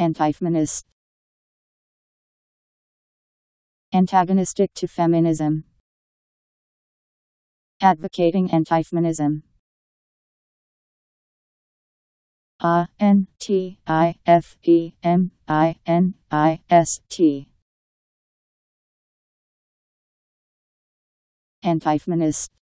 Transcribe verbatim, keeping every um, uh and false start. Anti-feminist. Antagonistic to feminism. Advocating anti-feminism. A N T I F E M I N I S T. Anti-feminist.